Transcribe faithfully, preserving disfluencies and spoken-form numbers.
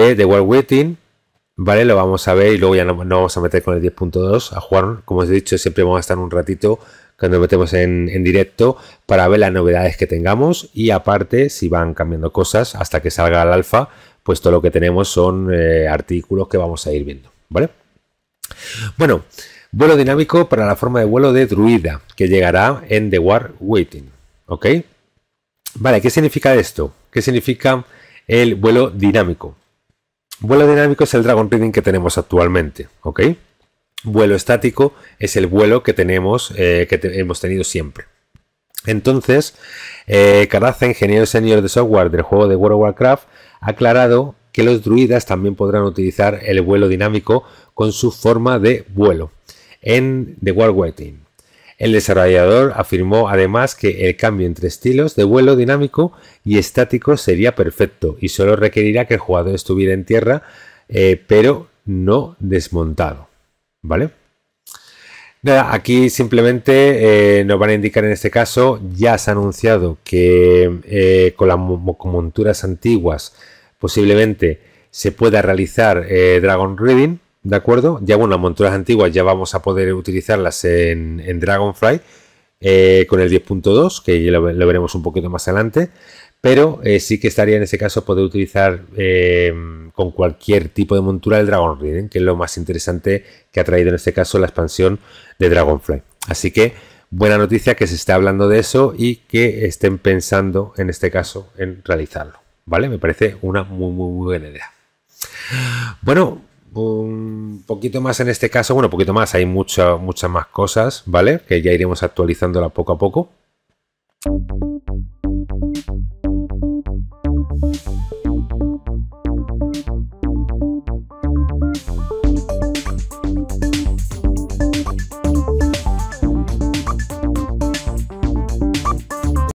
de The War Within, ¿vale? Lo vamos a ver y luego ya no, no vamos a meter con el diez punto dos a jugar. Como os he dicho, siempre vamos a estar un ratito cuando metemos en, en directo para ver las novedades que tengamos y aparte si van cambiando cosas hasta que salga el alfa, pues todo lo que tenemos son eh, artículos que vamos a ir viendo, ¿vale? Bueno, vuelo dinámico para la forma de vuelo de druida que llegará en The War Within, ¿ok? Vale, ¿qué significa esto? ¿Qué significa el vuelo dinámico? Vuelo dinámico es el Dragon Riding que tenemos actualmente, ¿ok? Vuelo estático es el vuelo que tenemos, eh, que te hemos tenido siempre. Entonces, eh, Kazzara, ingeniero senior de software del juego de World of Warcraft, ha aclarado que los druidas también podrán utilizar el vuelo dinámico con su forma de vuelo en The War Within. El desarrollador afirmó además que el cambio entre estilos de vuelo dinámico y estático sería perfecto y solo requerirá que el jugador estuviera en tierra, eh, pero no desmontado, ¿vale? Nada, aquí simplemente eh, nos van a indicar en este caso, ya se ha anunciado que eh, con las monturas antiguas posiblemente se pueda realizar eh, Dragon Riding, ¿de acuerdo? Ya bueno, las monturas antiguas ya vamos a poder utilizarlas en, en Dragonflight eh, con el diez punto dos, que ya lo, lo veremos un poquito más adelante, pero eh, sí que estaría en ese caso poder utilizar eh, con cualquier tipo de montura el Dragon Riding, que es lo más interesante que ha traído en este caso la expansión de Dragonflight. Así que buena noticia que se esté hablando de eso y que estén pensando en este caso en realizarlo, ¿vale? Me parece una muy muy, muy buena idea. Bueno, un poquito más en este caso, bueno, poquito más, hay muchas muchas más cosas, ¿vale? Que ya iremos actualizándola poco a poco.